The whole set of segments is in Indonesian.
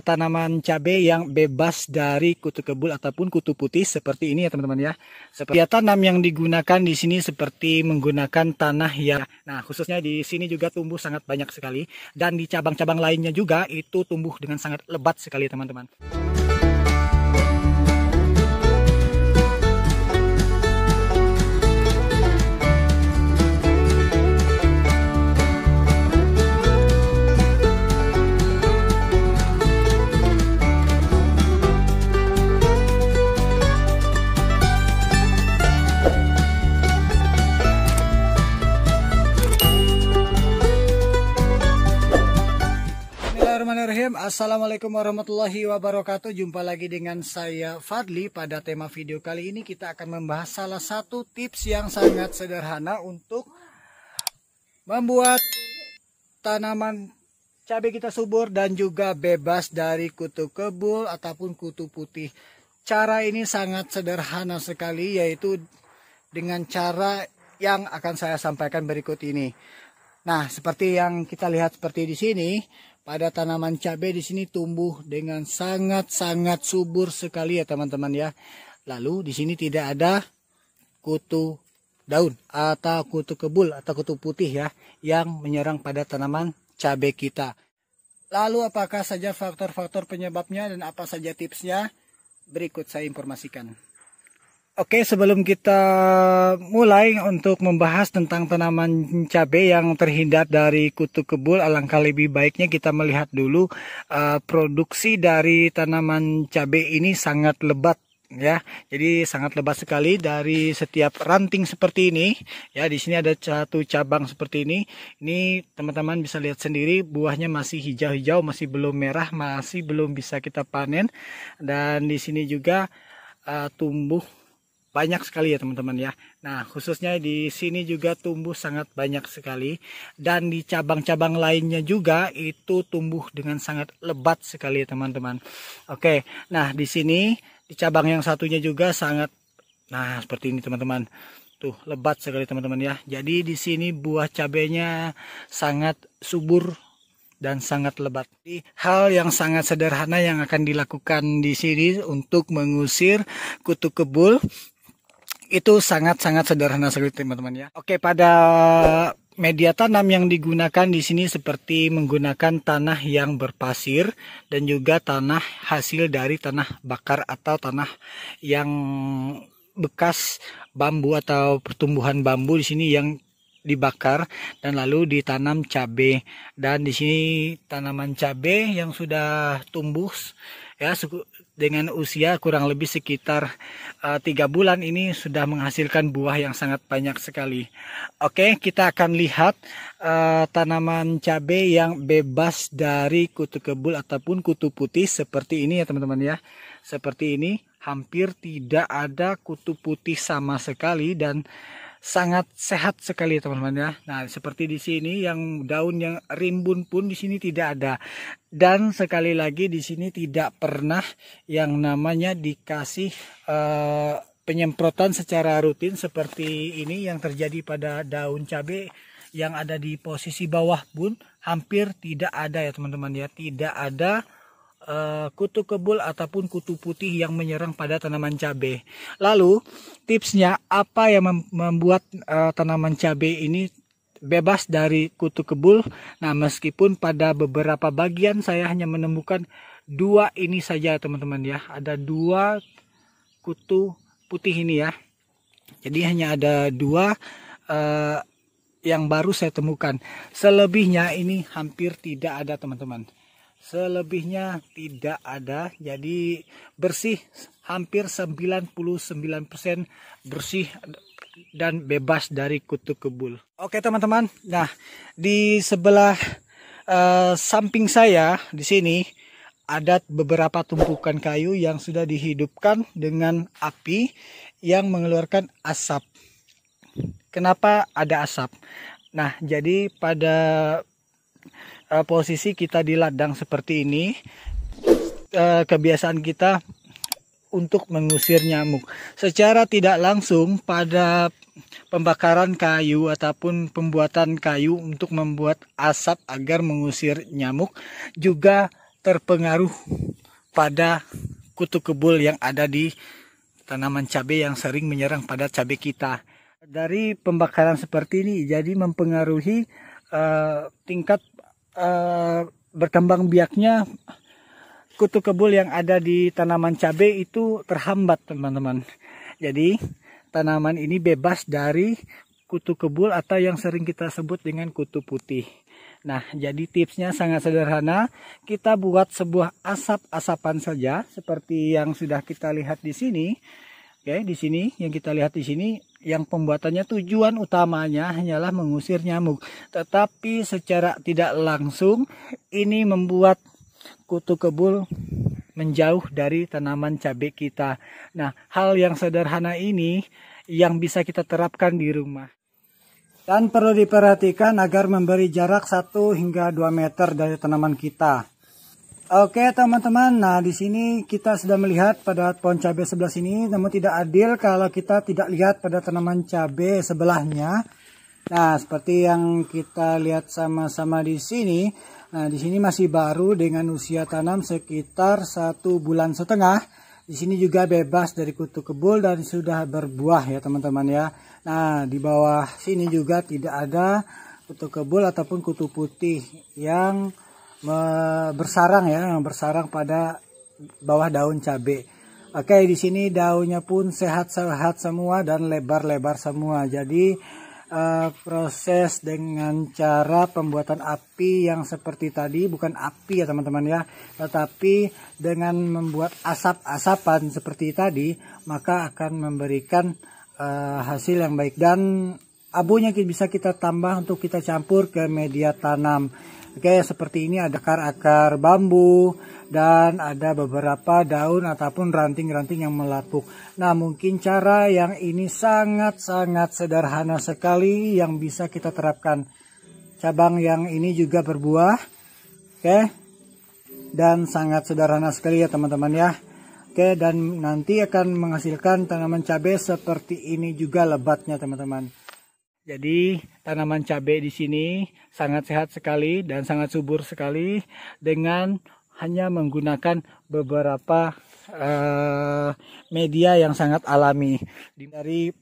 tanaman cabai yang bebas dari kutu kebul ataupun kutu putih seperti ini ya teman-teman ya. Seperti ya, tanam yang digunakan di sini seperti menggunakan tanah ya. Nah, khususnya di sini juga tumbuh sangat banyak sekali, dan di cabang-cabang lainnya juga itu tumbuh dengan sangat lebat sekali teman-teman. Assalamualaikum warahmatullahi wabarakatuh. Jumpa lagi dengan saya Fadly. Pada tema video kali ini kita akan membahas salah satu tips yang sangat sederhana untuk membuat tanaman cabai kita subur dan juga bebas dari kutu kebul ataupun kutu putih. Cara ini sangat sederhana sekali, yaitu dengan cara yang akan saya sampaikan berikut ini. Nah, seperti yang kita lihat seperti di sini, pada tanaman cabai di sini tumbuh dengan sangat-sangat subur sekali ya teman-teman ya. Lalu di sini tidak ada kutu daun atau kutu kebul atau kutu putih ya yang menyerang pada tanaman cabai kita. Lalu apakah saja faktor-faktor penyebabnya dan apa saja tipsnya? Berikut saya informasikan. Oke, sebelum kita mulai untuk membahas tentang tanaman cabai yang terhindar dari kutu kebul, alangkah lebih baiknya kita melihat dulu produksi dari tanaman cabai ini sangat lebat ya. Jadi sangat lebat sekali dari setiap ranting seperti ini ya. Di sini ada satu cabang seperti ini. Ini teman-teman bisa lihat sendiri, buahnya masih hijau-hijau, masih belum merah, masih belum bisa kita panen. Dan di sini juga tumbuh banyak sekali ya teman-teman ya. Nah, khususnya di sini juga tumbuh sangat banyak sekali, dan di cabang-cabang lainnya juga itu tumbuh dengan sangat lebat sekali ya teman-teman. Oke, nah di sini di cabang yang satunya juga sangat, nah seperti ini teman-teman. Tuh, lebat sekali teman-teman ya. Jadi di sini buah cabainya sangat subur dan sangat lebat. Hal yang sangat sederhana yang akan dilakukan di sini untuk mengusir kutu kebul itu sangat-sangat sederhana sekali teman-teman ya. Oke, pada media tanam yang digunakan di sini seperti menggunakan tanah yang berpasir dan juga tanah hasil dari tanah bakar atau tanah yang bekas bambu atau pertumbuhan bambu di sini yang dibakar dan lalu ditanam cabai. Dan di sini tanaman cabai yang sudah tumbuh ya dengan usia kurang lebih sekitar 3 bulan ini sudah menghasilkan buah yang sangat banyak sekali. Oke, kita akan lihat tanaman cabai yang bebas dari kutu kebul ataupun kutu putih seperti ini ya teman-teman ya. Seperti ini, hampir tidak ada kutu putih sama sekali dan sangat sehat sekali teman-teman ya. Nah, seperti di sini yang daun yang rimbun pun di sini tidak ada. Dan sekali lagi di sini tidak pernah yang namanya dikasih penyemprotan secara rutin seperti ini yang terjadi pada daun cabai yang ada di posisi bawah pun hampir tidak ada ya teman-teman ya. Tidak ada kutu kebul ataupun kutu putih yang menyerang pada tanaman cabai. Lalu tipsnya apa yang membuat tanaman cabai ini bebas dari kutu kebul? Nah, meskipun pada beberapa bagian saya hanya menemukan 2 ini saja teman-teman ya. Ada 2 kutu putih ini ya. Jadi hanya ada 2 yang baru saya temukan. Selebihnya ini hampir tidak ada teman-teman. Selebihnya tidak ada, jadi bersih hampir 99% bersih dan bebas dari kutu kebul. Oke teman-teman, nah di sebelah samping saya di sini ada beberapa tumpukan kayu yang sudah dihidupkan dengan api yang mengeluarkan asap. Kenapa ada asap? Nah, jadi pada posisi kita di ladang seperti ini, kebiasaan kita untuk mengusir nyamuk secara tidak langsung pada pembakaran kayu ataupun pembuatan kayu untuk membuat asap agar mengusir nyamuk juga terpengaruh pada kutu kebul yang ada di tanaman cabai yang sering menyerang pada cabai kita. Dari pembakaran seperti ini jadi mempengaruhi tingkat berkembang biaknya kutu kebul yang ada di tanaman cabai itu terhambat, teman-teman. Jadi tanaman ini bebas dari kutu kebul atau yang sering kita sebut dengan kutu putih. Nah, jadi tipsnya sangat sederhana. Kita buat sebuah asap-asapan saja seperti yang sudah kita lihat di sini. Oke, di sini yang kita lihat di sini yang pembuatannya tujuan utamanya hanyalah mengusir nyamuk. Tetapi secara tidak langsung ini membuat kutu kebul menjauh dari tanaman cabai kita. Nah, hal yang sederhana ini yang bisa kita terapkan di rumah. Dan perlu diperhatikan agar memberi jarak 1 hingga 2 meter dari tanaman kita. Oke, teman-teman, nah di sini kita sudah melihat pada pohon cabai sebelah sini, namun tidak adil kalau kita tidak lihat pada tanaman cabai sebelahnya. Nah, seperti yang kita lihat sama-sama di sini. Nah, di sini masih baru dengan usia tanam sekitar 1,5 bulan. Di sini juga bebas dari kutu kebul dan sudah berbuah ya, teman-teman ya. Nah, di bawah sini juga tidak ada kutu kebul ataupun kutu putih yang bersarang ya, yang bersarang pada bawah daun cabai. Oke, di sini daunnya pun sehat-sehat semua dan lebar-lebar semua. Jadi proses dengan cara pembuatan api yang seperti tadi, bukan api ya teman-teman ya, tetapi dengan membuat asap-asapan seperti tadi, maka akan memberikan hasil yang baik. Dan abunya bisa kita tambah untuk kita campur ke media tanam. Oke, seperti ini ada akar-akar bambu dan ada beberapa daun ataupun ranting-ranting yang melapuk. Nah, mungkin cara yang ini sangat-sangat sederhana sekali yang bisa kita terapkan. Cabang yang ini juga berbuah. Oke. Dan sangat sederhana sekali ya, teman-teman ya. Oke, dan nanti akan menghasilkan tanaman cabai seperti ini juga lebatnya, teman-teman. Jadi tanaman cabai di sini sangat sehat sekali dan sangat subur sekali dengan hanya menggunakan beberapa media yang sangat alami. Dari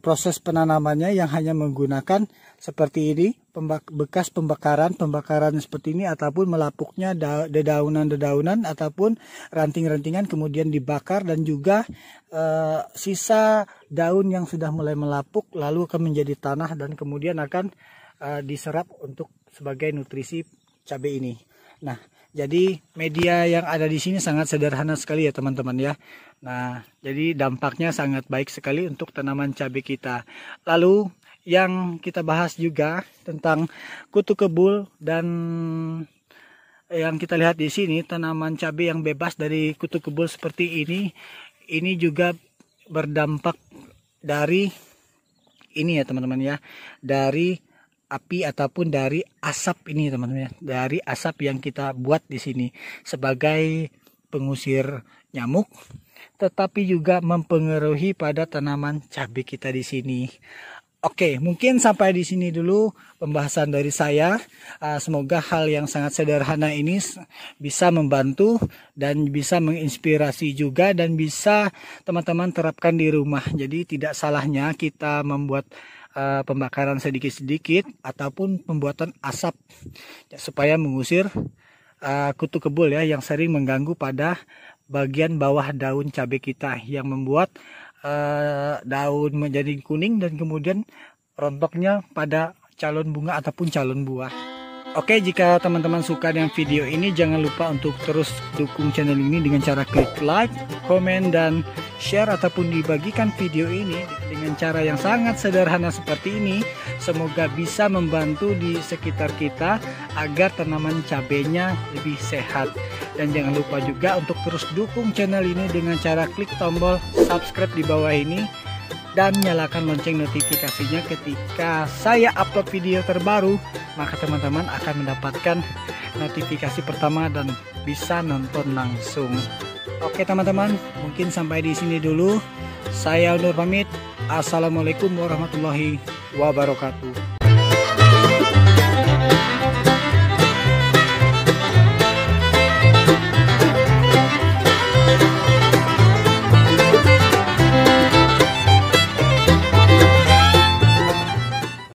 proses penanamannya yang hanya menggunakan seperti ini, bekas pembakaran seperti ini ataupun melapuknya dedaunan-dedaunan ataupun ranting-rantingan kemudian dibakar dan juga sisa daun yang sudah mulai melapuk lalu akan menjadi tanah dan kemudian akan diserap untuk sebagai nutrisi cabai ini. Nah, jadi media yang ada di sini sangat sederhana sekali ya, teman-teman ya. Nah, jadi dampaknya sangat baik sekali untuk tanaman cabai kita. Lalu yang kita bahas juga tentang kutu kebul dan yang kita lihat di sini tanaman cabai yang bebas dari kutu kebul seperti ini juga berdampak dari ini ya, teman-teman ya, dari api ataupun dari asap ini, teman-teman ya, dari asap yang kita buat di sini sebagai pengusir nyamuk, tetapi juga mempengaruhi pada tanaman cabai kita di sini. Oke, mungkin sampai di sini dulu pembahasan dari saya. Semoga hal yang sangat sederhana ini bisa membantu dan bisa menginspirasi juga dan bisa teman-teman terapkan di rumah. Jadi tidak salahnya kita membuat pembakaran sedikit-sedikit ataupun pembuatan asap supaya mengusir kutu kebul ya yang sering mengganggu pada bagian bawah daun cabai kita yang membuat daun menjadi kuning dan kemudian rontoknya pada calon bunga ataupun calon buah. Oke, jika teman-teman suka dengan video ini jangan lupa untuk terus dukung channel ini dengan cara klik like, komen, dan share ataupun dibagikan video ini dengan cara yang sangat sederhana seperti ini. Semoga bisa membantu di sekitar kita agar tanaman cabainya lebih sehat. Dan jangan lupa juga untuk terus dukung channel ini dengan cara klik tombol subscribe di bawah ini dan nyalakan lonceng notifikasinya ketika saya upload video terbaru, maka teman-teman akan mendapatkan notifikasi pertama dan bisa nonton langsung. Oke, teman-teman, mungkin sampai di sini dulu. Saya undur pamit. Assalamualaikum warahmatullahi wabarakatuh.